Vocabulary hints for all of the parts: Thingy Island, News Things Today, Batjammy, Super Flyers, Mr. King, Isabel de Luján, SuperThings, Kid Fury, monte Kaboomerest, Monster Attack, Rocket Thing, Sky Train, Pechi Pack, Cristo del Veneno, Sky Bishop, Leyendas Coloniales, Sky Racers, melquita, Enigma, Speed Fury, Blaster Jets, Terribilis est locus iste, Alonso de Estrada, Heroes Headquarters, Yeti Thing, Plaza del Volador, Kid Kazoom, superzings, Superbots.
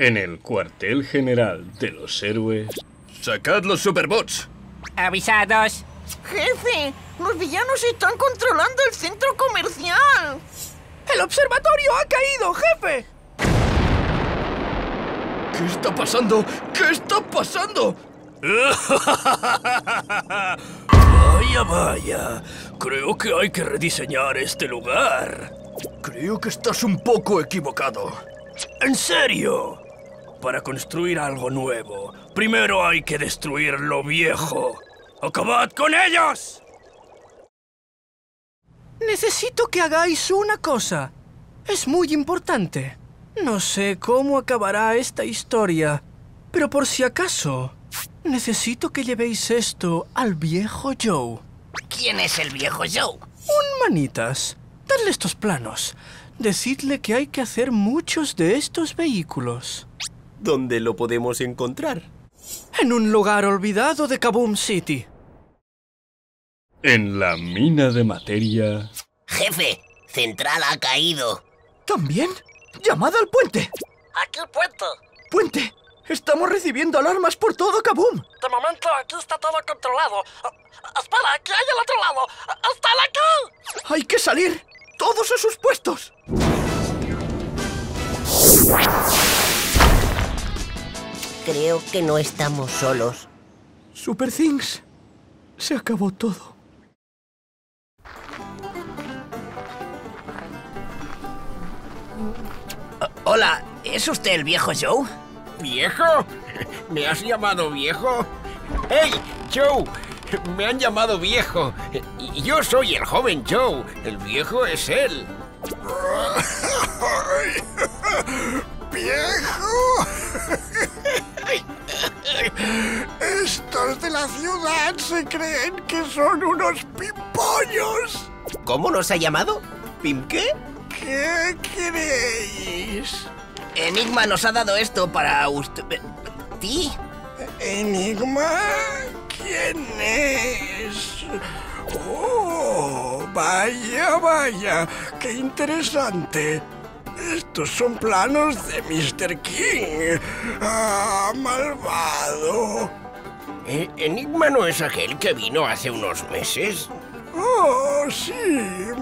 En el cuartel general de los héroes... ¡Sacad los Superbots! ¡Avisados! ¡Jefe! ¡Los villanos están controlando el centro comercial! ¡El observatorio ha caído, jefe! ¿Qué está pasando? ¿Qué está pasando? Vaya, vaya. Creo que hay que rediseñar este lugar. Creo que estás un poco equivocado. ¡En serio! Para construir algo nuevo, primero hay que destruir lo viejo. ¡Acabad con ellos! Necesito que hagáis una cosa. Es muy importante. No sé cómo acabará esta historia, pero por si acaso... necesito que llevéis esto al viejo Joe. ¿Quién es el viejo Joe? Un manitas. Dadle estos planos. Decidle que hay que hacer muchos de estos vehículos. ¿Dónde lo podemos encontrar? En un lugar olvidado de Kaboom City. En la mina de materia... Jefe, Central ha caído. ¿También? ¡Llamada al puente! ¡Aquí el puente! ¡Puente! ¡Estamos recibiendo alarmas por todo Kaboom! De momento aquí está todo controlado. ¡Espera, que hay al otro lado! ¡Están aquí! ¡Hay que salir! ¡Todos a sus puestos! Creo que no estamos solos. Superzings, se acabó todo. Hola, ¿es usted el viejo Joe? ¿Viejo? ¿Me has llamado viejo? ¡Hey, Joe! Me han llamado viejo. Yo soy el joven Joe. El viejo es él. ¿Viejo? Estos de la ciudad se creen que son unos pimpollos. ¿Cómo nos ha llamado? ¿Pim qué? ¿Qué creéis? Enigma nos ha dado esto para usted... ¿Ti? ¿Enigma? ¿Quién es? ¡Oh! Vaya, vaya. ¡Qué interesante! Estos son planos de Mr. King. ¡Ah, malvado! ¿Enigma no es aquel que vino hace unos meses? ¡Oh, sí!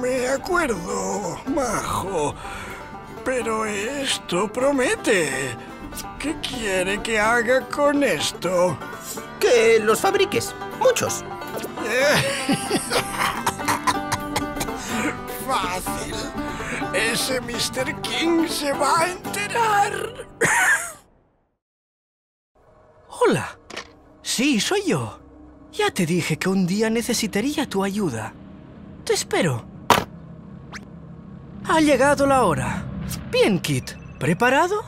Me acuerdo, majo. Pero esto promete. ¿Qué quiere que haga con esto? Que los fabriques. Muchos. Fácil. Ese Mr. King se va a enterar. Hola. Sí, soy yo. Ya te dije que un día necesitaría tu ayuda. Te espero. Ha llegado la hora. Bien, Kid. ¿Preparado?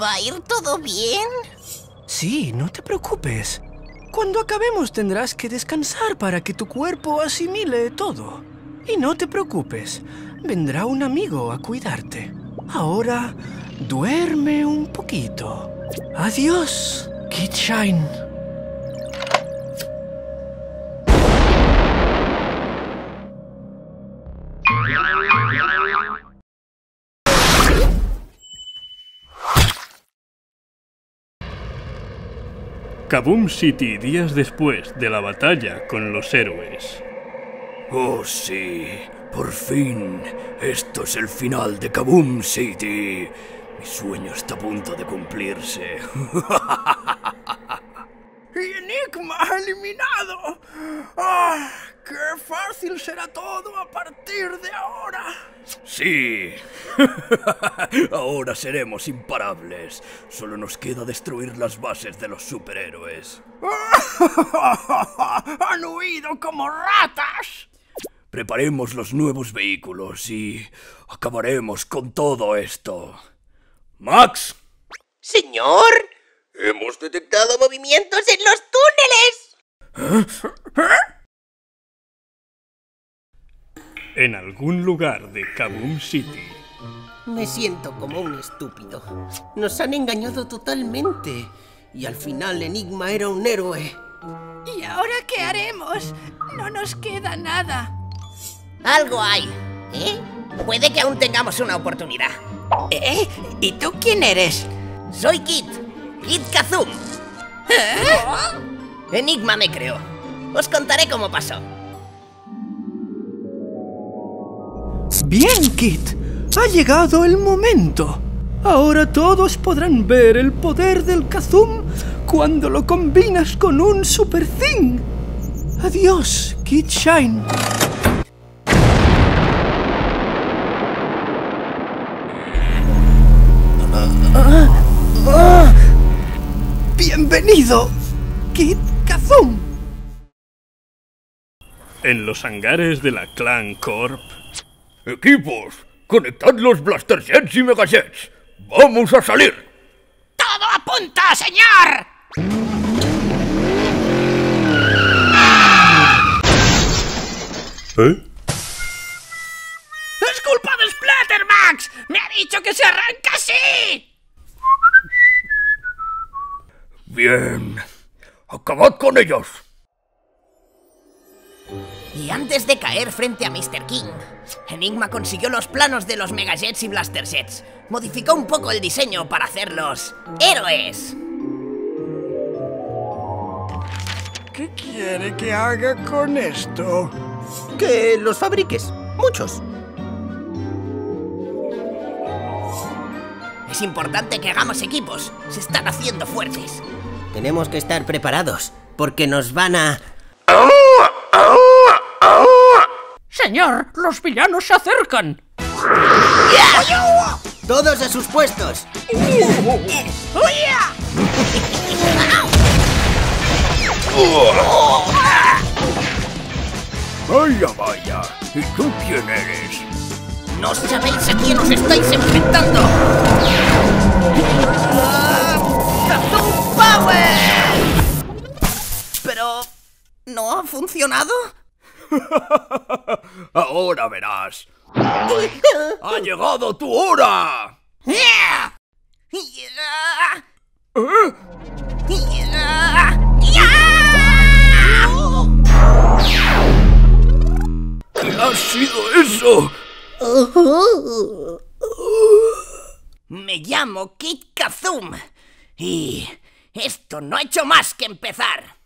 ¿Va a ir todo bien? Sí, no te preocupes. Cuando acabemos tendrás que descansar para que tu cuerpo asimile todo. Y no te preocupes. Vendrá un amigo a cuidarte. Ahora, duerme un poquito. Adiós, Kid Shine. Kaboom City días después de la batalla con los héroes. Oh sí, por fin. Esto es el final de Kaboom City. Mi sueño está a punto de cumplirse. ¡Enigma eliminado! ¡Ah! ¡Qué fácil será todo a partir de ahora! ¡Sí! Ahora seremos imparables. Solo nos queda destruir las bases de los superhéroes. ¡Han huido como ratas! Preparemos los nuevos vehículos y acabaremos con todo esto. ¡Max! ¡Señor! ¡Hemos detectado movimientos en los túneles! ¿Eh? En algún lugar de Kaboom City. Me siento como un estúpido. Nos han engañado totalmente. Y al final Enigma era un héroe. ¿Y ahora qué haremos? No nos queda nada. Algo hay, ¿eh? Puede que aún tengamos una oportunidad. ¿Y tú quién eres? Soy Kid Kazoom. ¿Eh? Enigma me creó. Os contaré cómo pasó. Bien, Kid. Ha llegado el momento. Ahora todos podrán ver el poder del Kazoom cuando lo combinas con un Super Thing. Adiós, Kid Shine. ¡Bienvenido, Kid Kazoom! En los hangares de la Clan Corp... Equipos, conectad los Blaster Jets y Megajets. ¡Vamos a salir! ¡Todo apunta, señor! ¿Eh? ¡Es culpa de Splattermax! ¡Me ha dicho que se arranca así! Bien, acabad con ellos. Y antes de caer frente a Mr. King, Enigma consiguió los planos de los Megajets y Blaster Jets. Modificó un poco el diseño para hacerlos héroes. ¿Qué quiere que haga con esto? Que los fabriques, muchos. Es importante que hagamos equipos, se están haciendo fuertes. Tenemos que estar preparados, porque nos van a... Señor, los villanos se acercan. Todos a sus puestos. Vaya, vaya, ¿y tú quién eres? ¡No sabéis a quién os estáis enfrentando! ¡Kazoom Power! ¿Pero no ha funcionado? ¡Ahora verás! ¡Ha llegado tu hora! ¿Qué ha sido eso? Me llamo Kid Kazoom y esto no ha hecho más que empezar.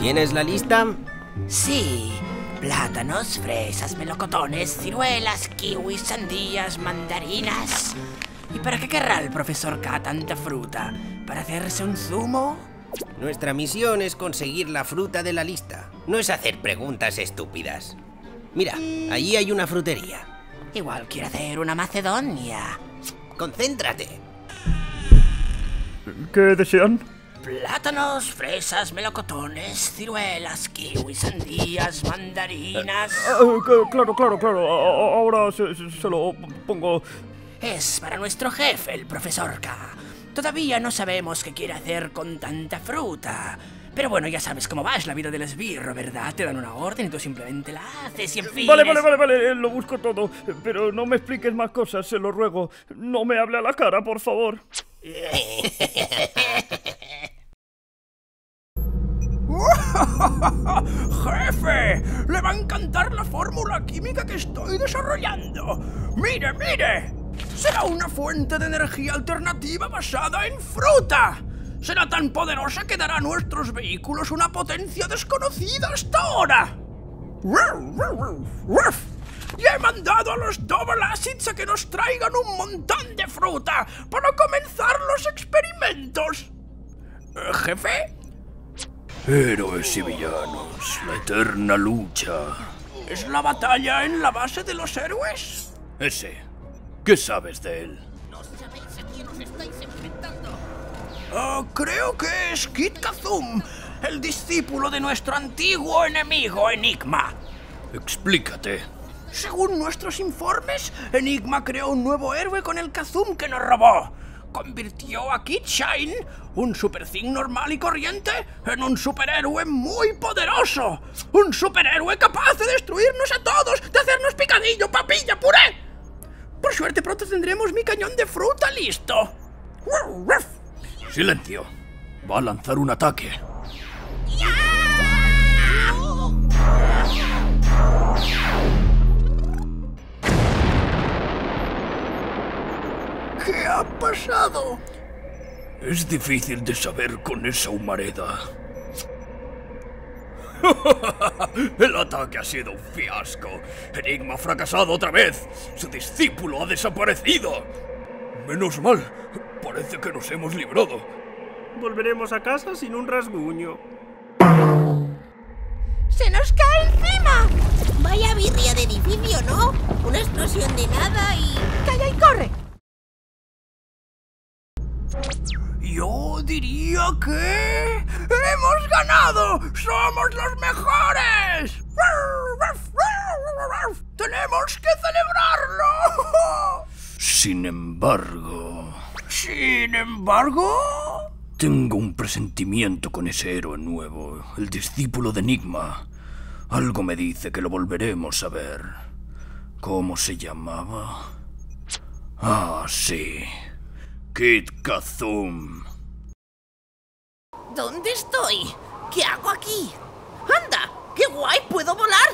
¿Tienes la lista? Sí. Plátanos, fresas, melocotones, ciruelas, kiwis, sandías, mandarinas... ¿Y para qué querrá el profesor K tanta fruta? ¿Para hacerse un zumo? Nuestra misión es conseguir la fruta de la lista. No es hacer preguntas estúpidas. Mira, allí hay una frutería. Igual quiere hacer una macedonia. Concéntrate. ¿Qué desean? Plátanos, fresas, melocotones, ciruelas, kiwis, sandías, mandarinas... Claro. Ahora se lo pongo... Es para nuestro jefe, el profesor K. Todavía no sabemos qué quiere hacer con tanta fruta. Pero bueno, ya sabes cómo va, es la vida del esbirro, ¿verdad? Te dan una orden y tú simplemente la haces y en fin... Vale, lo busco todo, pero no me expliques más cosas, se lo ruego. No me hable a la cara, por favor. ¡Jefe! ¡Le va a encantar la fórmula química que estoy desarrollando! ¡Mire, mire! Será una fuente de energía alternativa basada en fruta. Será tan poderosa que dará a nuestros vehículos una potencia desconocida hasta ahora. Ya he mandado a los Double Acids a que nos traigan un montón de fruta para comenzar los experimentos. ¿Jefe? Héroes y villanos, la eterna lucha. ¿Es la batalla en la base de los héroes? Ese. ¿Qué sabes de él? No sabéis a quién os estáis enfrentando. Creo que es Kid Kazoom, el discípulo de nuestro antiguo enemigo Enigma. Explícate. Según nuestros informes, Enigma creó un nuevo héroe con el Kazoom que nos robó. Convirtió a Kid Shine, un superzing normal y corriente, en un superhéroe muy poderoso. Un superhéroe capaz de destruirnos a todos, de hacernos picadillo, papilla, puré. Por suerte pronto tendremos mi cañón de fruta listo. Silencio. Va a lanzar un ataque. ¿Qué ha pasado? Es difícil de saber con esa humareda. El ataque ha sido un fiasco. Enigma ha fracasado otra vez. Su discípulo ha desaparecido. Menos mal. Parece que nos hemos librado. Volveremos a casa sin un rasguño. ¡Se nos cae encima! Vaya birria de edificio, ¿no? Una explosión de nada y... ¡Calla y corre! Yo diría que... ¡hemos ganado! ¡Somos los mejores! ¡Tenemos que celebrarlo! Sin embargo... Tengo un presentimiento con ese héroe nuevo, el discípulo de Enigma. Algo me dice que lo volveremos a ver. ¿Cómo se llamaba? Ah, sí. Kid Kazoom. ¿Dónde estoy? ¿Qué hago aquí? ¡Anda! ¡Qué guay! ¡Puedo volar!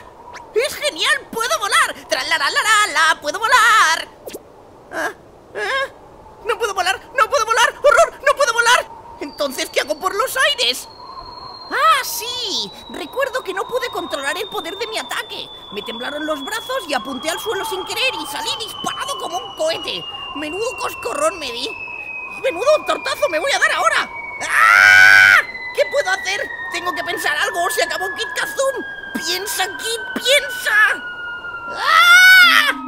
¡Es genial! ¡Puedo volar! ¡Tralalalala! ¡Puedo volar! ¡No puedo volar! ¡No puedo volar! ¡Horror! ¡No puedo volar! ¿Entonces qué hago por los aires? ¡Ah, sí! Recuerdo que no pude controlar el poder de mi ataque. Me temblaron los brazos y apunté al suelo sin querer y salí disparado como un cohete. ¡Menudo coscorrón me di! ¡Menudo tortazo me voy a dar ahora! ¡Ah! ¿Qué puedo hacer? Tengo que pensar algo o se acabó Kid Kazoom. ¡Piensa, Kid, piensa! ¡Ah!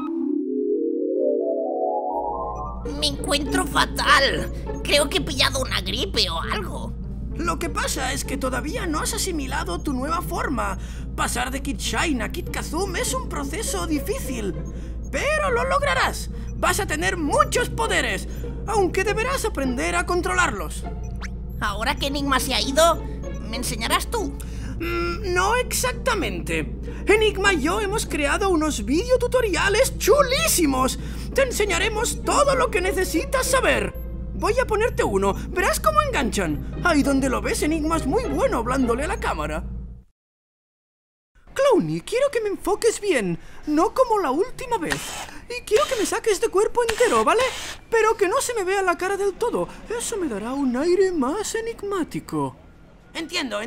Me encuentro fatal. Creo que he pillado una gripe o algo. Lo que pasa es que todavía no has asimilado tu nueva forma. Pasar de Kid Shine a Kid Kazoom es un proceso difícil, pero lo lograrás. Vas a tener muchos poderes, aunque deberás aprender a controlarlos. Ahora que Enigma se ha ido, ¿me enseñarás tú? No exactamente. Enigma y yo hemos creado unos videotutoriales chulísimos. Te enseñaremos todo lo que necesitas saber. Voy a ponerte uno, verás cómo enganchan. Ahí donde lo ves, Enigma es muy bueno hablándole a la cámara. Clowny, quiero que me enfoques bien, no como la última vez. Y quiero que me saques de cuerpo entero, ¿vale? Pero que no se me vea la cara del todo, eso me dará un aire más enigmático. Entiendo.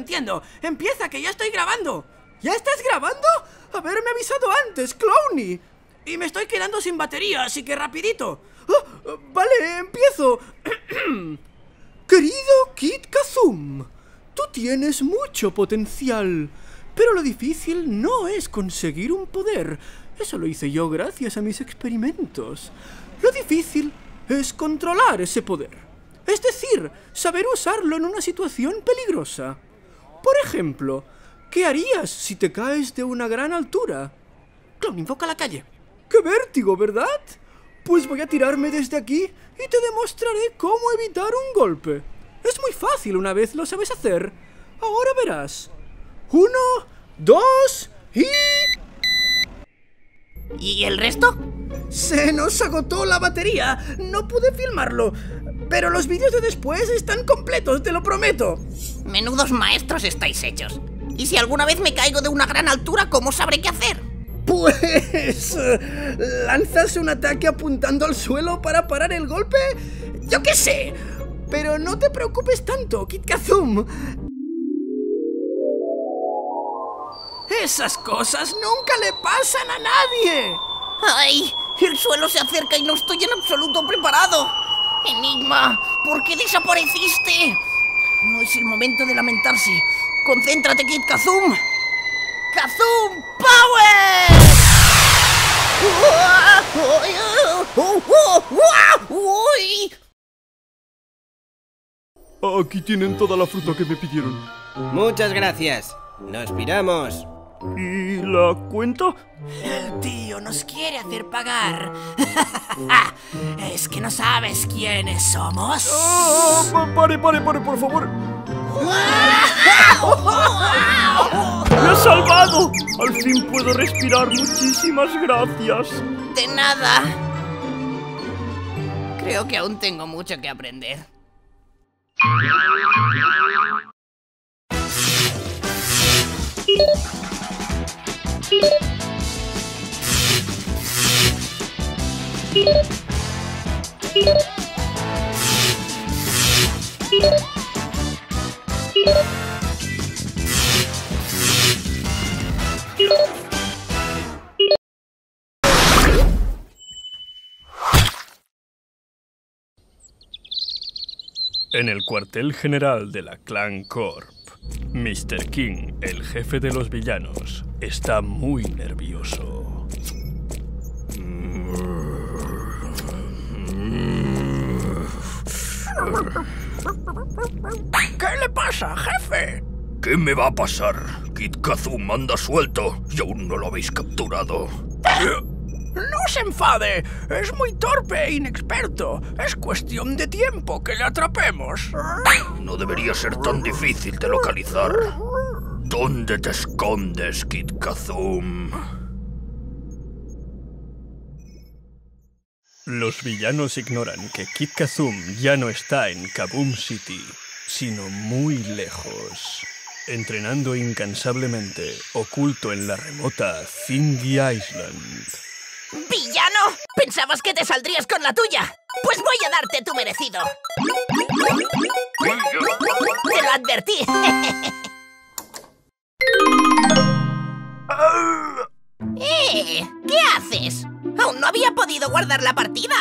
Empieza, que ya estoy grabando. ¿Ya estás grabando? Haberme avisado antes, Clowny. Y me estoy quedando sin batería, así que rapidito. Oh, vale, empiezo. Querido Kid Kazoom, tú tienes mucho potencial, pero lo difícil no es conseguir un poder. Eso lo hice yo gracias a mis experimentos. Lo difícil es controlar ese poder. Es decir, saber usarlo en una situación peligrosa. Por ejemplo, ¿qué harías si te caes de una gran altura? Clon, invoca la calle. ¡Qué vértigo!, ¿verdad? Pues voy a tirarme desde aquí y te demostraré cómo evitar un golpe. Es muy fácil una vez lo sabes hacer. Ahora verás. 1, 2 y... ¿Y el resto? Se nos agotó la batería. No pude filmarlo. Pero los vídeos de después están completos, te lo prometo. Menudos maestros estáis hechos. Y si alguna vez me caigo de una gran altura, ¿cómo sabré qué hacer? Pues... lanzas un ataque apuntando al suelo para parar el golpe. Yo qué sé. Pero no te preocupes tanto, Kid Kazoom. Esas cosas nunca le pasan a nadie. ¡Ay! El suelo se acerca y no estoy en absoluto preparado. Enigma, ¿por qué desapareciste? No es el momento de lamentarse. Concéntrate, Kid Kazoom. ¡Kazoom Power! Aquí tienen toda la fruta que me pidieron. Muchas gracias. Nos piramos. ¿Y la cuenta? El tío nos quiere hacer pagar. Es que no sabes quiénes somos. Pare, por favor. ¡Me has salvado! Al fin puedo respirar, muchísimas gracias. De nada. Creo que aún tengo mucho que aprender. En el cuartel general de la Clan Corp, Mr. King, el jefe de los villanos, está muy nervioso. ¿Qué le pasa, jefe? ¿Qué me va a pasar? Kid Kazoom anda suelto y aún no lo habéis capturado. ¡No se enfade! Es muy torpe e inexperto. Es cuestión de tiempo que le atrapemos. No debería ser tan difícil de localizar. ¿Dónde te escondes, Kid Kazoom? Los villanos ignoran que Kid Kazoom ya no está en Kaboom City, sino muy lejos, entrenando incansablemente, oculto en la remota Thingy Island. ¡Villano! ¡Pensabas que te saldrías con la tuya! ¡Pues voy a darte tu merecido! ¡Te lo advertí! ¿Qué haces? ¡Aún no había podido guardar la partida!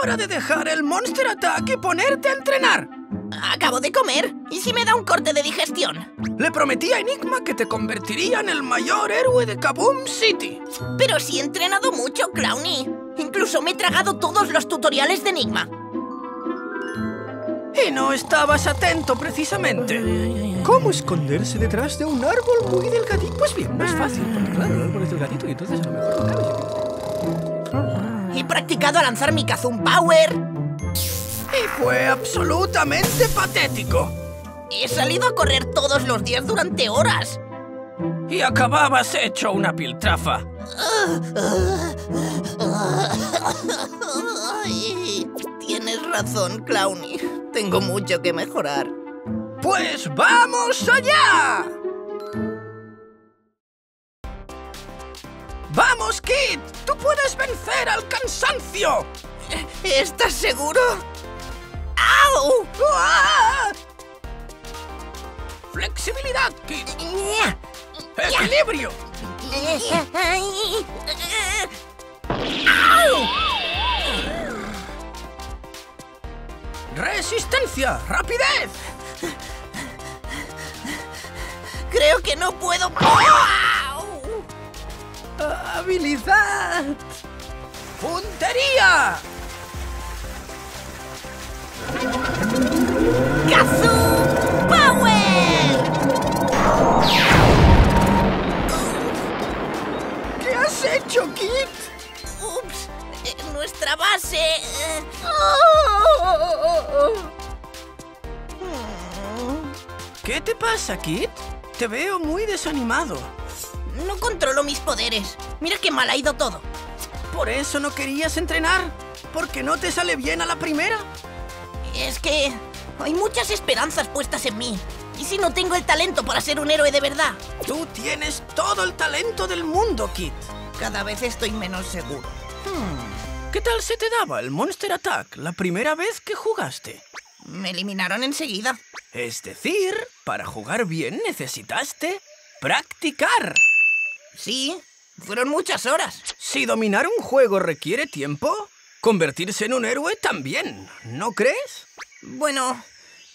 ¡Hora de dejar el Monster Attack y ponerte a entrenar! Acabo de comer. ¿Y si me da un corte de digestión? Le prometí a Enigma que te convertiría en el mayor héroe de Kaboom City. Pero sí he entrenado mucho, Clowny. Incluso me he tragado todos los tutoriales de Enigma. Y no estabas atento, precisamente. ¿Cómo esconderse detrás de un árbol muy delgadito? Pues bien, no es fácil, porque claro, el árbol es delgadito y entonces a lo mejor no cabe. He practicado a lanzar mi Kazoom Power. Y fue absolutamente patético. He salido a correr todos los días durante horas. Y acababas hecho una piltrafa. Tienes razón, Clowny. Tengo mucho que mejorar. ¡Pues vamos allá! ¡Vamos, Kid! ¡Tú puedes vencer al cansancio! ¿Estás seguro? ¡Au! ¡Uah! ¡Flexibilidad, Kid! ¡Equilibrio! ¡Au! ¡Resistencia! ¡Rapidez! Creo que no puedo... ¡Au! ¡Habilidad! ¡Puntería! ¡Kazoom Power! ¿Qué has hecho, Kid? ¡Ups! ¡Nuestra base! ¿Qué te pasa, Kid? Te veo muy desanimado. No controlo mis poderes. Mira que mal ha ido todo. ¿Por eso no querías entrenar? ¿Porque no te sale bien a la primera? Es que hay muchas esperanzas puestas en mí. ¿Y si no tengo el talento para ser un héroe de verdad? Tú tienes todo el talento del mundo, Kid. Cada vez estoy menos seguro. ¿Qué tal se te daba el Monster Attack la primera vez que jugaste? Me eliminaron enseguida. Es decir, para jugar bien necesitaste practicar. Sí, fueron muchas horas. Si dominar un juego requiere tiempo... convertirse en un héroe también, ¿no crees? Bueno,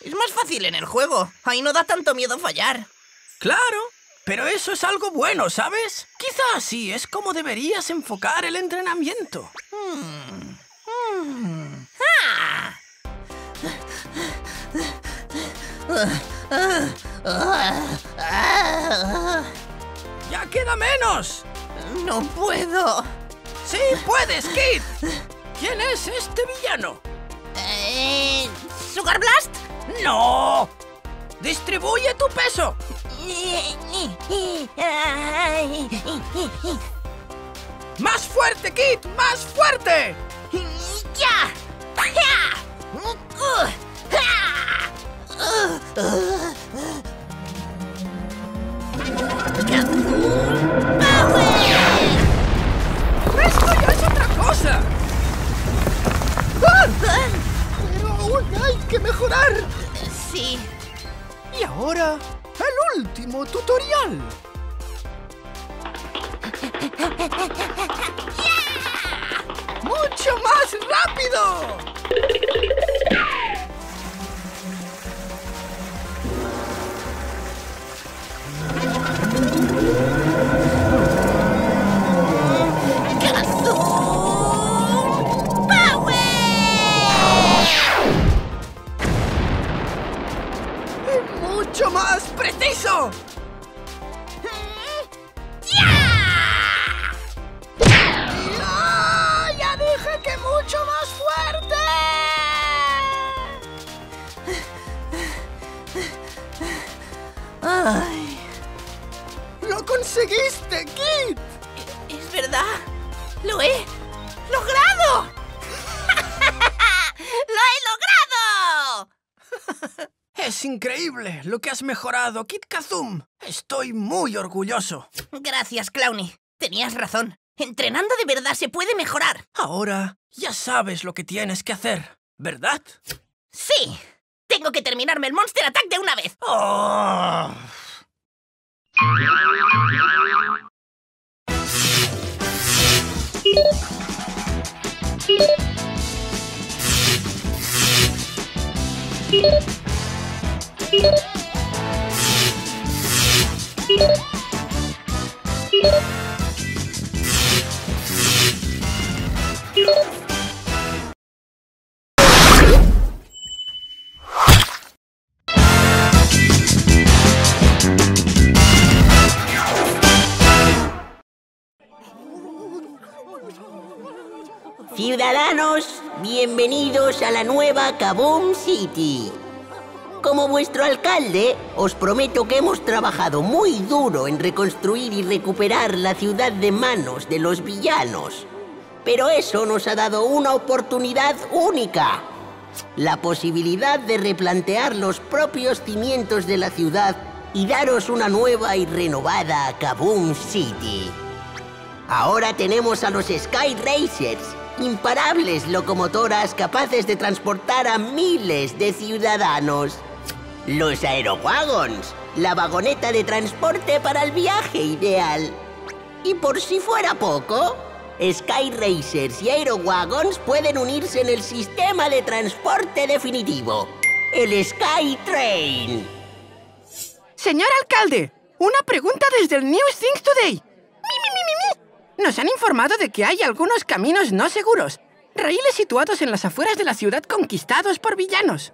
es más fácil en el juego. Ahí no da tanto miedo fallar. Claro, pero eso es algo bueno, ¿sabes? Quizá así es como deberías enfocar el entrenamiento. ¡Ya queda menos! ¡No puedo! ¡Sí puedes, Kid! ¿Quién es este villano? ¿Sugar Blast? ¡No! ¡Distribuye tu peso! ¡Más fuerte, Kid! ¡Más fuerte! ¡Ya! ¡Kaboom Power! ¡Esto ya es otra cosa! ¡Ah! ¡Pero aún hay que mejorar! Sí. Y ahora, el último tutorial. ¡Yeah! ¡Mucho más rápido! ¡Kazoom Power! ¡Y mucho más preciso! ¡Mucho más fuerte! Ay. ¡Lo conseguiste, Kid! Es verdad, lo he logrado. ¡Lo he logrado! Es increíble lo que has mejorado, Kid Kazoom. Estoy muy orgulloso. Gracias, Clowny. Tenías razón. Entrenando de verdad se puede mejorar. Ahora ya sabes lo que tienes que hacer, ¿verdad? Sí. Tengo que terminarme el Monster Attack de una vez. Oh. Ciudadanos, bienvenidos a la nueva Kaboom City. Como vuestro alcalde, os prometo que hemos trabajado muy duro en reconstruir y recuperar la ciudad de manos de los villanos. Pero eso nos ha dado una oportunidad única. La posibilidad de replantear los propios cimientos de la ciudad y daros una nueva y renovada Kaboom City. Ahora tenemos a los Sky Racers, imparables locomotoras capaces de transportar a miles de ciudadanos. Los aerowagons, la vagoneta de transporte para el viaje ideal. Y por si fuera poco, Sky Racers y aerowagons pueden unirse en el sistema de transporte definitivo, el Sky Train. Señor alcalde, una pregunta desde el News Things Today. Nos han informado de que hay algunos caminos no seguros, raíles situados en las afueras de la ciudad conquistados por villanos.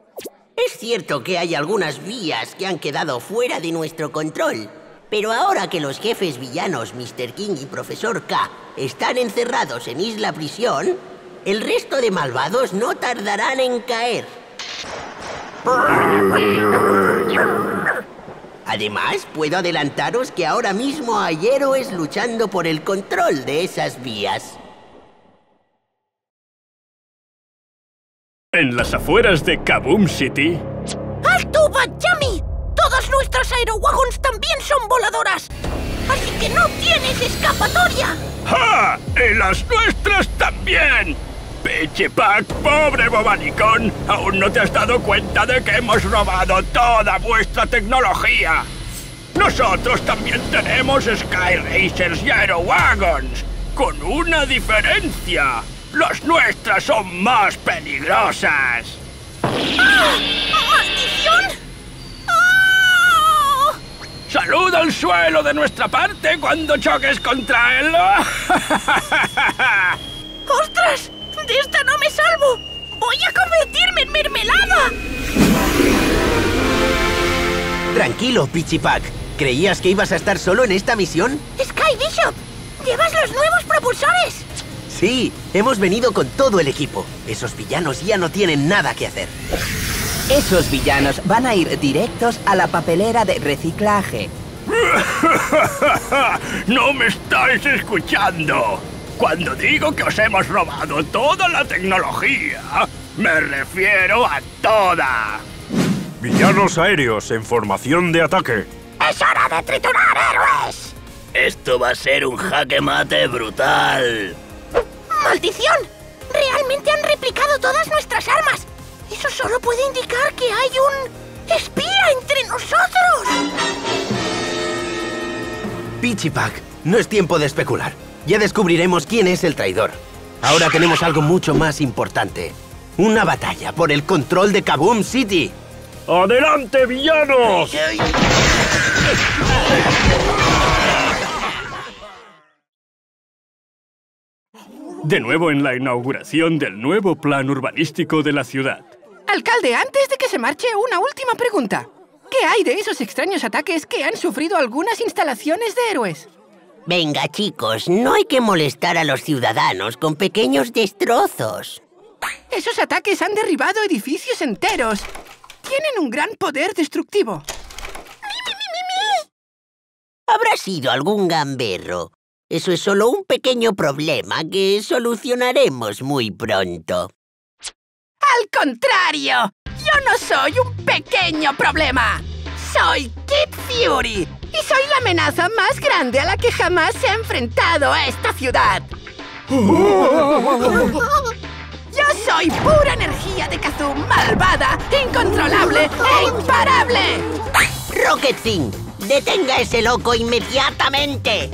Es cierto que hay algunas vías que han quedado fuera de nuestro control. Pero ahora que los jefes villanos Mr. King y Profesor K están encerrados en Isla Prisión, el resto de malvados no tardarán en caer. Además, puedo adelantaros que ahora mismo hay héroes luchando por el control de esas vías. En las afueras de Kaboom City... ¡Alto, Batjammy! ¡Todos nuestros aerowagons también son voladoras! ¡Así que no tienes escapatoria! ¡Ja! ¡Y las nuestras también! Pechi Pack, pobre bobanicón, aún no te has dado cuenta de que hemos robado toda vuestra tecnología. Nosotros también tenemos Sky Racers y aerowagons, con una diferencia. Las nuestras son más peligrosas. ¡Ah! ¡Maldición! ¡Saluda al suelo de nuestra parte cuando choques contra él! ¡Ostras! ¡De esta no me salvo! ¡Voy a convertirme en mermelada! Tranquilo, Pechi Pack. ¿Creías que ibas a estar solo en esta misión? ¡Sky Bishop! ¡Llevas los nuevos propulsores! Sí, hemos venido con todo el equipo. Esos villanos ya no tienen nada que hacer. Esos villanos van a ir directos a la papelera de reciclaje. ¡No me estáis escuchando! Cuando digo que os hemos robado toda la tecnología, me refiero a toda. Villanos aéreos en formación de ataque. ¡Es hora de triturar héroes! Esto va a ser un jaque mate brutal. ¡Maldición! Realmente han replicado todas nuestras armas. Eso solo puede indicar que hay un espía entre nosotros. Pechi Pack, no es tiempo de especular. Ya descubriremos quién es el traidor. Ahora tenemos algo mucho más importante. Una batalla por el control de Kaboom City. ¡Adelante, villanos! De nuevo en la inauguración del nuevo plan urbanístico de la ciudad. Alcalde, antes de que se marche, una última pregunta. ¿Qué hay de esos extraños ataques que han sufrido algunas instalaciones de héroes? Venga, chicos, no hay que molestar a los ciudadanos con pequeños destrozos. Esos ataques han derribado edificios enteros. Tienen un gran poder destructivo. Habrá sido algún gamberro. Eso es solo un pequeño problema que solucionaremos muy pronto. ¡Al contrario! ¡Yo no soy un pequeño problema! ¡Soy Kid Fury! ¡Y soy la amenaza más grande a la que jamás se ha enfrentado a esta ciudad! ¡Yo soy pura energía de Kazoom, malvada, incontrolable e imparable! ¡Rocket Thing! ¡Detenga a ese loco inmediatamente!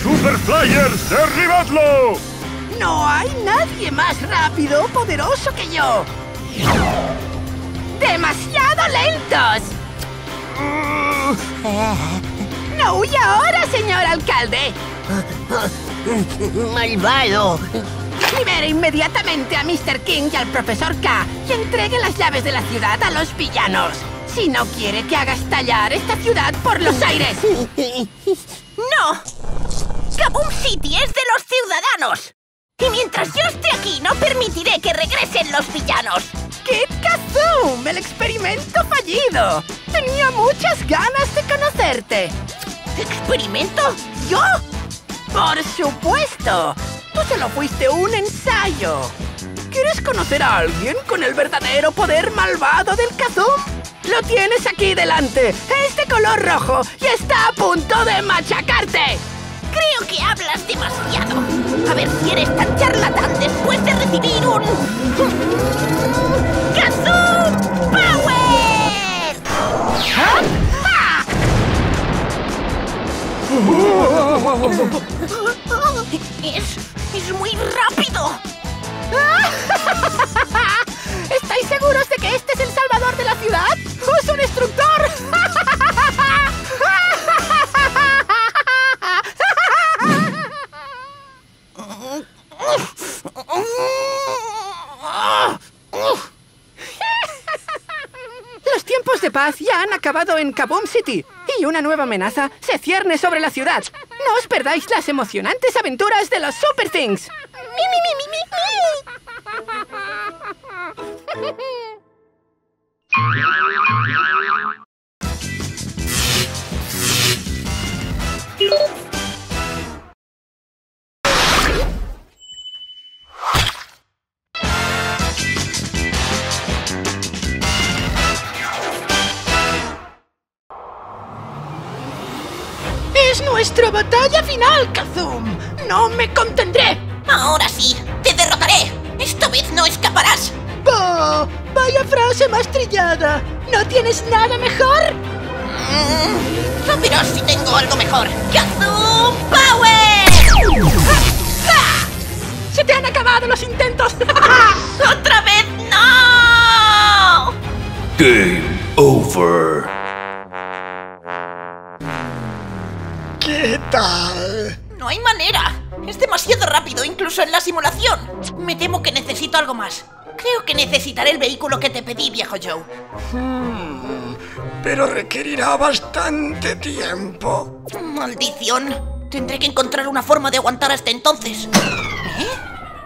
¡Super Flyers, derribadlo! ¡No hay nadie más rápido o poderoso que yo! ¡Demasiado lentos! ¡No huya ahora, señor alcalde! ¡Malvado! Libere inmediatamente a Mr. King y al Profesor K y entregue las llaves de la ciudad a los villanos. Si no quiere que haga estallar esta ciudad por los aires. ¡No! ¡Kaboom City es de los ciudadanos! Y mientras yo esté aquí, no permitiré que regresen los villanos. ¡Kid Kazoom! ¡El experimento fallido! Tenía muchas ganas de conocerte. ¿Experimento? ¿Yo? ¡Por supuesto! Tú solo fuiste un ensayo. ¿Quieres conocer a alguien con el verdadero poder malvado del Kazoom? ¡Lo tienes aquí delante! ¡Es de color rojo y está a punto de machacarte! Creo que hablas demasiado. A ver si eres tan charlatán después de recibir un... ¡Kazoom Power! ¿Ah? ¡Ah! Es muy rápido. ¿Estáis seguros de que este es el salvador de la ciudad? ¡Es un destructor! Los tiempos de paz ya han acabado en Kaboom City y una nueva amenaza se cierne sobre la ciudad. No os perdáis las emocionantes aventuras de los Super Things. ¡Es nuestra batalla final, Kazoom! ¡No me contendré! ¡Ahora sí! ¡Te derrotaré! ¡Esta vez no escaparás! ¡Oh! ¡Vaya frase más trillada! ¿No tienes nada mejor? ¡No verás si tengo algo mejor! ¡Kazoom Power! ¡Ah! ¡Ah! ¡Se te han acabado los intentos! ¡Otra vez no! Game over. ¿Qué tal? ¡No hay manera! ¡Es demasiado rápido, incluso en la simulación! Me temo que necesito algo más. Creo que necesitaré el vehículo que te pedí, viejo Joe. pero requerirá bastante tiempo. ¡Maldición! Tendré que encontrar una forma de aguantar hasta entonces. ¿Eh?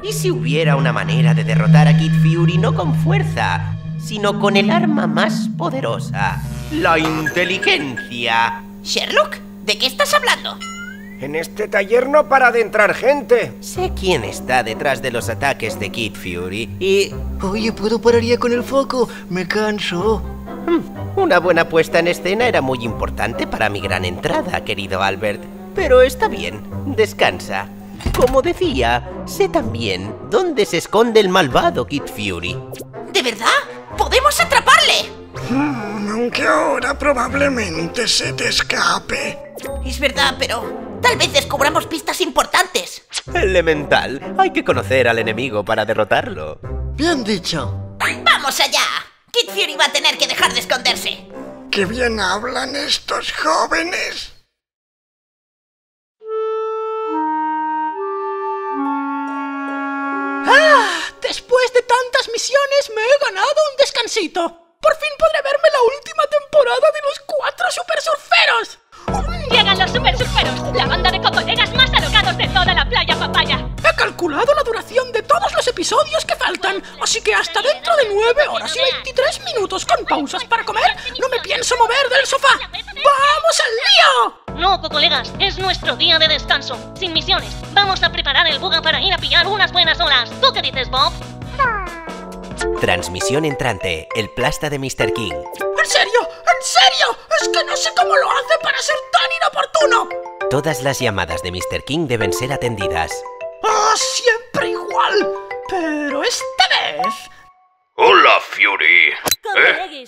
¿Y si hubiera una manera de derrotar a Kid Fury no con fuerza, sino con el arma más poderosa? ¡La inteligencia! ¿Sherlock? ¿De qué estás hablando? En este taller no para de entrar gente. Sé quién está detrás de los ataques de Kid Fury y... Oye, ¿puedo parar ya con el foco? Me canso. Una buena puesta en escena era muy importante para mi gran entrada, querido Albert. Pero está bien, descansa. Como decía, sé también dónde se esconde el malvado Kid Fury. ¿De verdad? ¡Podemos atraparle! Aunque ahora probablemente se te escape. Es verdad, pero... tal vez descubramos pistas importantes. Elemental, hay que conocer al enemigo para derrotarlo. Bien dicho. ¡Vamos allá! Kid Fury va a tener que dejar de esconderse. ¡Qué bien hablan estos jóvenes! ¡Ah! Después de tantas misiones me he ganado un descansito. ¡Por fin podré verme la última temporada de los 4 super surferos! ¡Llegan los super surferos! ¡La banda de cocoleras más alocados de toda la playa papaya! He calculado la duración de todos los episodios que faltan, así que hasta dentro de 9 horas y 23 minutos con pausas para comer, no me pienso mover del sofá. ¡Vamos al lío! No, cocolegas, es nuestro día de descanso, sin misiones. Vamos a preparar el buga para ir a pillar unas buenas olas. ¿Tú qué dices, Bob? Transmisión entrante, el plasta de Mr. King. ¡En serio! ¡Es que no sé cómo lo hace para ser tan inoportuno! Todas las llamadas de Mr. King deben ser atendidas. ¡Ah, siempre igual! Pero esta vez... ¡Hola, Fury!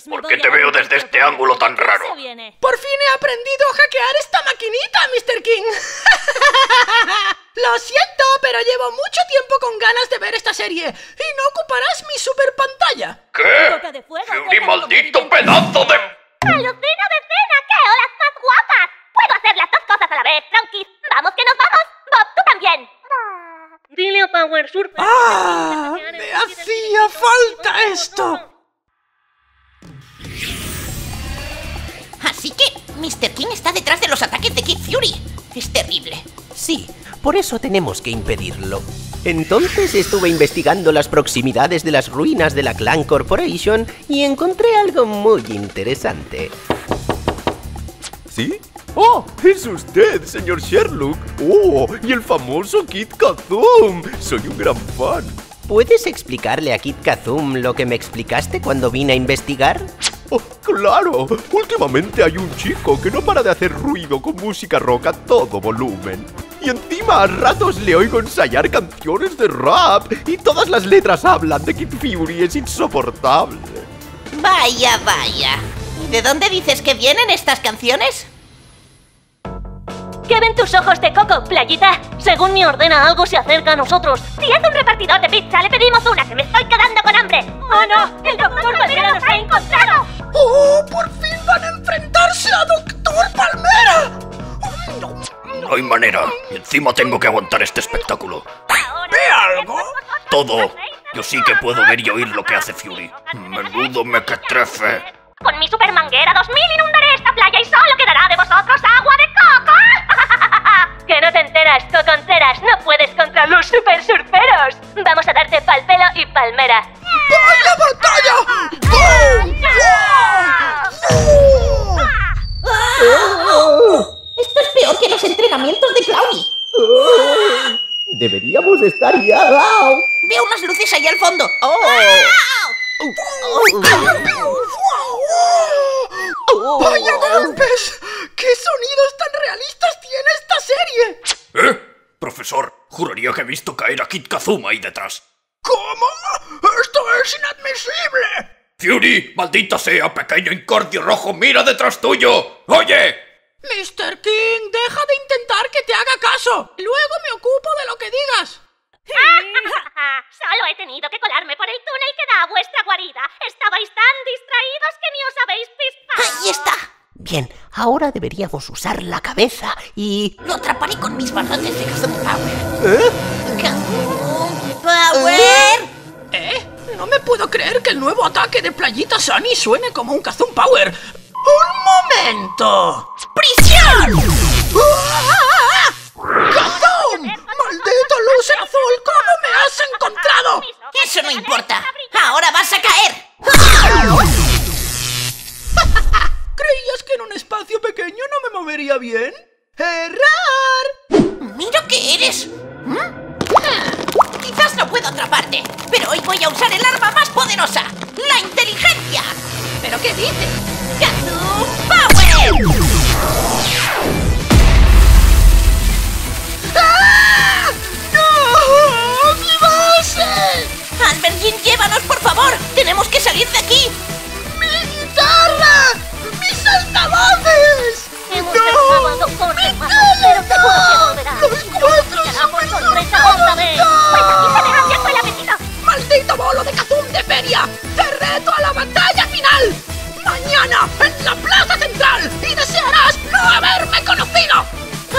¿Por qué te veo desde este ángulo tan raro? ¡Por fin he aprendido a hackear esta maquinita, Mr. King! Lo siento, pero llevo mucho tiempo con ganas de ver esta serie y no ocuparás mi super pantalla. ¿Qué? ¡Fury, maldito pedazo de... ¡Alucino de cena! ¡Qué olas más guapas! ¡Puedo hacer las dos cosas a la vez, Frankie! ¡Vamos que nos vamos! ¡Bob, tú también! Dile a Power Surfer. ¡Ah! ¡Me hacía falta esto! Así que Mr. King está detrás de los ataques de Kid Fury. Es terrible. Sí, por eso tenemos que impedirlo. Entonces estuve investigando las proximidades de las ruinas de la Clan Corporation y encontré algo muy interesante. ¿Sí? ¡Oh! ¡Es usted, señor Sherlock! ¡Oh! ¡Y el famoso Kid Kazoom! ¡Soy un gran fan! ¿Puedes explicarle a Kid Kazoom lo que me explicaste cuando vine a investigar? ¡Oh, claro! Últimamente hay un chico que no para de hacer ruido con música rock a todo volumen. Y encima a ratos le oigo ensayar canciones de rap y todas las letras hablan de Kid Fury. ¡Es insoportable! ¡Vaya, vaya! ¿Y de dónde dices que vienen estas canciones? ¿Qué ven tus ojos de coco, playita? Según me ordena, algo se acerca a nosotros. Si es un repartidor de pizza, le pedimos una, que me estoy quedando con hambre. ¡Oh, no! ¡El doctor Palmera nos ha encontrado! ¡Oh, por fin van a enfrentarse a doctor Palmera! No hay manera. Encima tengo que aguantar este espectáculo. ¿Ve algo? Todo. Yo sí que puedo ver y oír lo que hace Fury. Menudo mequetrefe. Con mi super manguera 2000 inundaré esta playa y solo quedará de vosotros agua de coco. Que no te enteras, coconceras. No puedes contra los super surferos. Vamos a darte pal pelo y palmera. ¡Vaya batalla! ¡Boom! ¡Oh! ¡Oh! Esto es peor que los entrenamientos de Clowny. ¡Oh! Deberíamos estar ya. ¡Oh! Veo unas luces ahí al fondo. ¡Oh! ¡Vaya golpes! ¡Qué sonidos tan realistas tiene esta serie! Profesor, juraría que he visto caer a Kid Kazoom ahí detrás. ¿Cómo? ¡Esto es inadmisible! ¡Fury, maldita sea, pequeño incordio rojo, mira detrás tuyo! ¡Oye! Mr. King, deja de intentar que te haga caso. Luego me ocupo de lo que digas. Solo he tenido que colarme por el túnel que da a vuestra guarida. Estabais tan distraídos que ni os habéis pisado. ¡Ahí está! Bien, ahora deberíamos usar la cabeza y... lo atraparé con mis barrotes de Kazoom Power. ¡Kazoom Power! ¿Eh? No me puedo creer que el nuevo ataque de Playita Sunny suene como un Kazoom Power. ¡Hola! momento! ¡Prisión! ¡Ah! ¡Kazoom! ¡Maldita luz azul! ¿Cómo me has encontrado? Eso no importa. Ahora vas a caer. ¿Creías que en un espacio pequeño no me movería bien? ¡Errar! ¡Mira qué eres! Quizás no puedo atraparte, pero hoy voy a usar el arma más poderosa, la inteligencia. ¿Pero qué dices? ¡Kazoom Power! ¡Ah! ¡No! ¡Mi base! ¡Albergín, llévanos, por favor! ¡Tenemos que salir de aquí! ¡Mi guitarra! ¡Mis altavoces! ¡No! ¡Mi caleta! ¡Los cuatro supersurferos! ¡Maldito bolo de Kazoom de feria! ¡Te reto a la batalla final! ¡Mañana en la plaza central! ¡Y desearás no haberme conocido!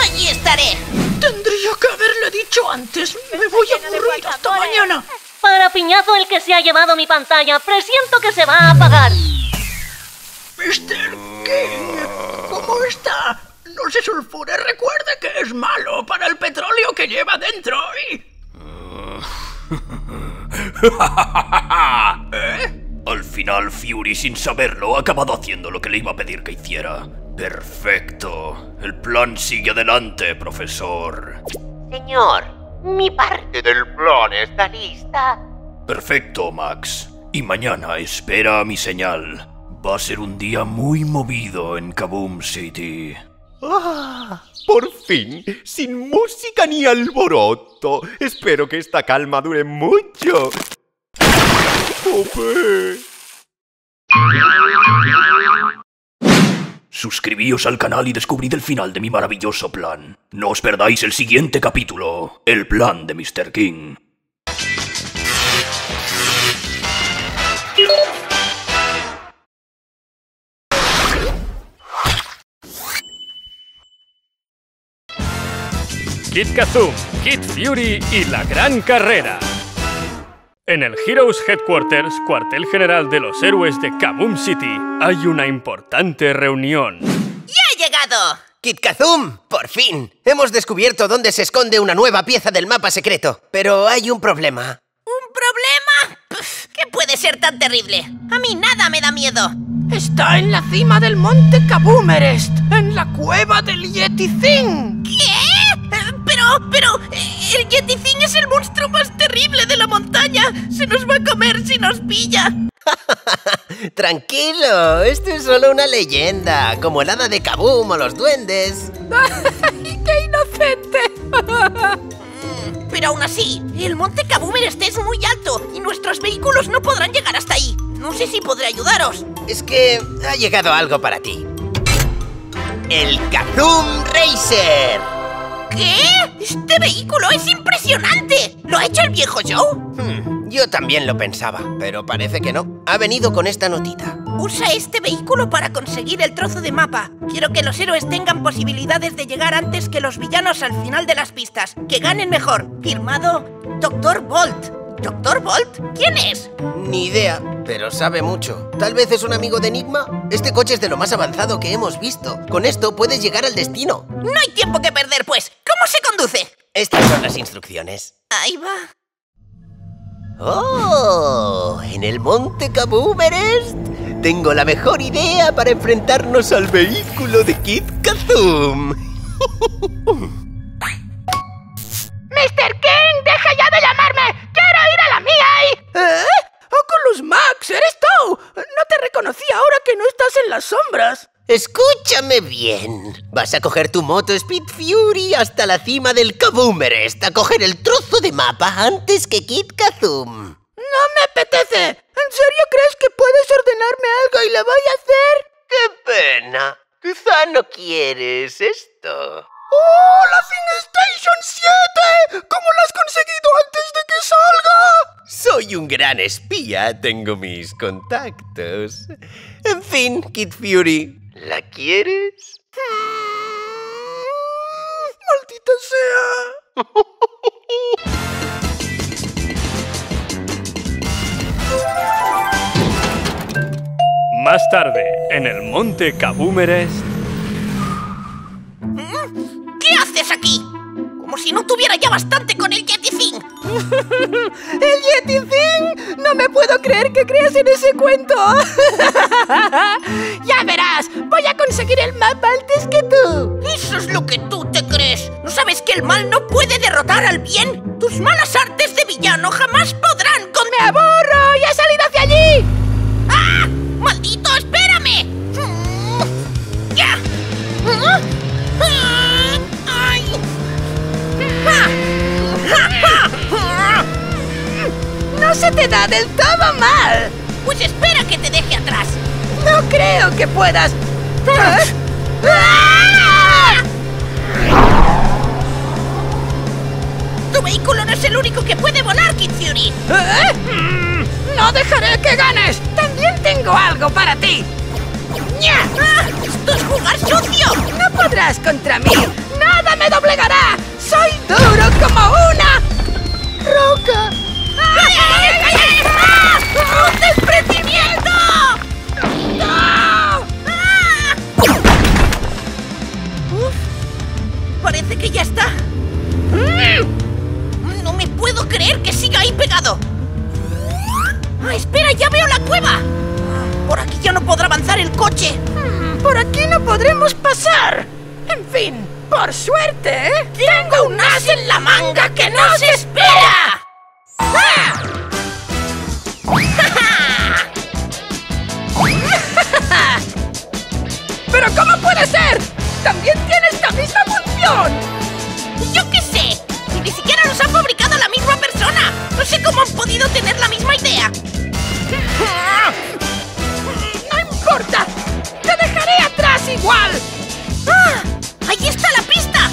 ¡Allí estaré! Tendría que haberle dicho antes. Me voy a aburrir hasta mañana. Para piñazo el que se ha llevado mi pantalla. Presiento que se va a apagar. Mr. King, ¿cómo está? No se sulfure, recuerde que es malo para el petróleo que lleva dentro y... ¿Eh? Al final Fury, sin saberlo, ha acabado haciendo lo que le iba a pedir que hiciera. Perfecto. El plan sigue adelante, profesor. Señor, mi parte del plan está lista. Perfecto, Max. Y mañana espera a mi señal. Va a ser un día muy movido en Kaboom City. ¡Ah! ¡Por fin! ¡Sin música ni alboroto! Espero que esta calma dure mucho. ¡Ope! Suscribíos al canal y descubrid el final de mi maravilloso plan. No os perdáis el siguiente capítulo, el plan de Mr. King. Kid Kazoom, Kid Fury y la gran carrera. En el Heroes Headquarters, cuartel general de los héroes de Kaboom City, hay una importante reunión. ¡Ya ha llegado! Kid Kazoom, por fin. Hemos descubierto dónde se esconde una nueva pieza del mapa secreto, pero hay un problema. ¿Un problema? Pff, ¿qué puede ser tan terrible? A mí nada me da miedo. Está en la cima del monte Kaboomerest, en la cueva del Yeti Thing. ¿Qué? Pero, el Yeti Zing es el monstruo más terrible de la montaña. Se nos va a comer si nos pilla. Tranquilo, esto es solo una leyenda, como el hada de Kaboom o los duendes. ¡Qué inocente! Pero aún así, el monte Kaboomerest es muy alto y nuestros vehículos no podrán llegar hasta ahí. No sé si podré ayudaros. Es que ha llegado algo para ti. El Kazoom Racer. ¿Qué? ¡Este vehículo es impresionante! ¿Lo ha hecho el viejo Joe? Yo también lo pensaba, pero parece que no. Ha venido con esta notita. Usa este vehículo para conseguir el trozo de mapa. Quiero que los héroes tengan posibilidades de llegar antes que los villanos al final de las pistas. ¡Que ganen mejor! Firmado Dr. Bolt. ¿Doctor Bolt? ¿Quién es? Ni idea, pero sabe mucho. ¿Tal vez es un amigo de Enigma? Este coche es de lo más avanzado que hemos visto. Con esto puedes llegar al destino. No hay tiempo que perder, pues. ¿Cómo se conduce? Estas son las instrucciones. Ahí va. ¡Oh! ¿En el monte Kaboomerest? Tengo la mejor idea para enfrentarnos al vehículo de Kid Kazoom. ¡Mr. King, deja ya de llamarme! ¡Quiero ir a la mía y... ¿Eh? ¡Oculus Max, eres tú! No te reconocí ahora que no estás en las sombras. Escúchame bien. Vas a coger tu moto Speed Fury hasta la cima del Kaboomerest a coger el trozo de mapa antes que Kid Kazoom. ¡No me apetece! ¿En serio crees que puedes ordenarme algo y lo voy a hacer? ¡Qué pena! Quizá no quieres esto. ¡Oh, la Finstation 7! ¿Cómo la has conseguido antes de que salga? Soy un gran espía, tengo mis contactos. En fin, Kid Fury, ¿la quieres? ¡Maldita sea! Más tarde, en el monte Kaboomerest. ¿Qué haces aquí? Como si no tuviera ya bastante con el Yeti Zing. ¡El Yeti Thing! ¡No me puedo creer que creas en ese cuento! ¡Ya verás! ¡Voy a conseguir el mapa antes que tú! ¡Eso es lo que tú te crees! ¿No sabes que el mal no puede derrotar al bien? ¡Tus malas artes de villano jamás podrán con... ¡Me aburro! ¡Ya he salido hacia allí! ¡Ah! ¡Maldito, espérame! ¡Ya! ¡Ay! ¡No se te da del todo mal! Pues espera que te deje atrás. No creo que puedas. Tu vehículo no es el único que puede volar, Kid Fury. No dejaré que ganes. También tengo algo para ti. ¡Esto es jugar sucio! No podrás contra mí. Nada me doblegará. Soy duro como una roca. ¡Ay, ay, ay, ay! ¡Ah! ¡Un desprendimiento! ¡No! ¡Ah! Uf, parece que ya está. No me puedo creer que siga ahí pegado. Ah, espera, ya veo la cueva. Por aquí ya no podrá avanzar el coche. Por aquí no podremos pasar. En fin, por suerte, tengo un as en la manga que no se espera. ¡Ah! ¡Pero cómo puede ser! ¡También tiene esta misma función! ¡Yo qué sé! ¡Si ni siquiera los ha fabricado la misma persona! ¡No sé cómo han podido tener la misma idea! ¡No importa! ¡Te dejaré atrás igual! ¡Ah! ¡Ahí está la pista!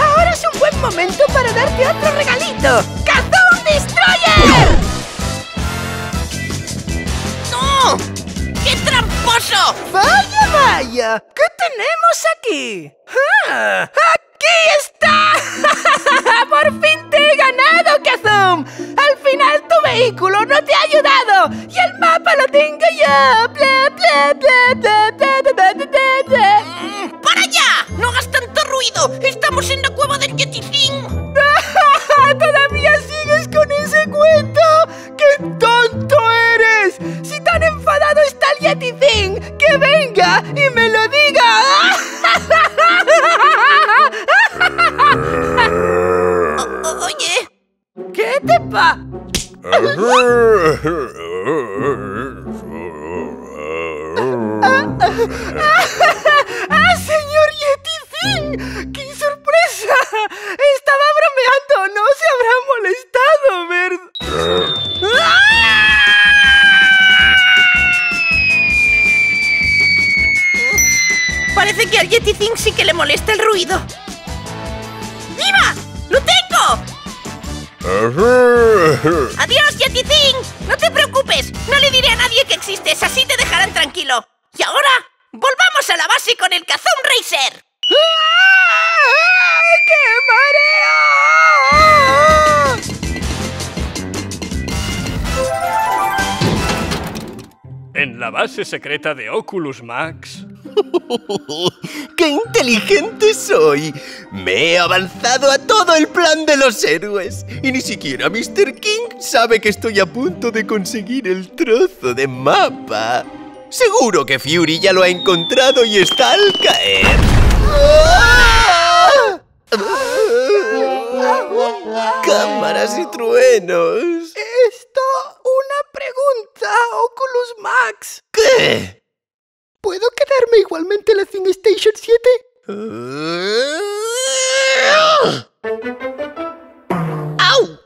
Ahora es un buen momento para darte otro regalito. ¡Kazoom Destroyer! ¡No! ¡Qué tramposo! ¡Vaya, vaya! ¿Qué tenemos aquí? ¡Ah! ¡Aquí está! ¡Por fin te he ganado, Kazoom! ¡Al final tu vehículo no te ha ayudado! ¡Y el mapa lo tengo yo! ¡Bla, bla, bla, bla, bla, bla, bla, bla! ¡Para ya! ¡No hagas tanto ruido! ¡Estamos en la cueva del Yeti Thing! ¡Todavía sigues con ese cuento! ¡Qué tonto eres! ¡Si tan enfadado está el Yeti Thing, que venga y me lo diga! Oye, ¿qué te pasa? ¡Ah, señor Yeti Thing! ¡Qué sorpresa! Estaba bromeando, no se habrá molestado, ¿verdad? Parece que al Yeti Thing sí que le molesta el ruido. ¡Viva! ¡Lo tengo! ¡Adiós, Yeti Thing! ¡No te preocupes! No le diré a nadie que existes, así te dejarán tranquilo. Y ahora, volvamos a la base con el Kazoom Racer. ¡Ay, qué mareo! En la base secreta de Oculus Max... ¡Qué inteligente soy! Me he avanzado a todo el plan de los héroes. Y ni siquiera Mr. King sabe que estoy a punto de conseguir el trozo de mapa. Seguro que Fury ya lo ha encontrado y está al caer. ¡Ah! ¡Cámaras y truenos! Esto, una pregunta, Oculus Max. ¿Qué? ¿Puedo quedarme igualmente la Thing Station 7? ¡Au!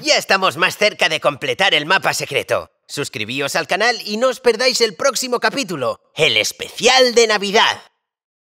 Ya estamos más cerca de completar el mapa secreto. Suscribíos al canal y no os perdáis el próximo capítulo, el especial de Navidad.